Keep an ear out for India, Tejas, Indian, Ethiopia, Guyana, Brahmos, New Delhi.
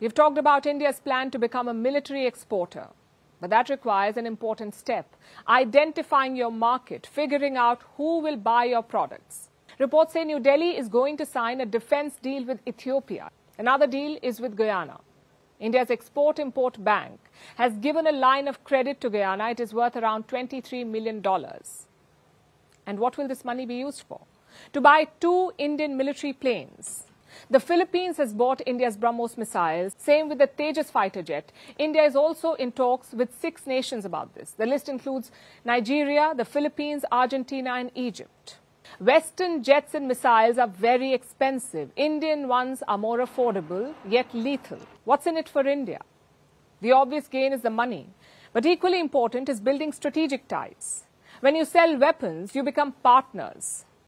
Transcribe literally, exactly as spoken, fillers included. We've talked about India's plan to become a military exporter, but that requires an important step, identifying your market, figuring out who will buy your products. Reports say New Delhi is going to sign a defense deal with Ethiopia. Another deal is with Guyana. India's Export-Import Bank has given a line of credit to Guyana. It is worth around twenty-three million dollars. And what will this money be used for? To buy two Indian military planes. The Philippines has bought India's Brahmos missiles, same with the Tejas fighter jet. India is also in talks with six nations about this. The list includes Nigeria, the Philippines, Argentina and Egypt. Western jets and missiles are very expensive. Indian ones are more affordable, yet lethal. What's in it for India? The obvious gain is the money, but equally important is building strategic ties. When you sell weapons, you become partners.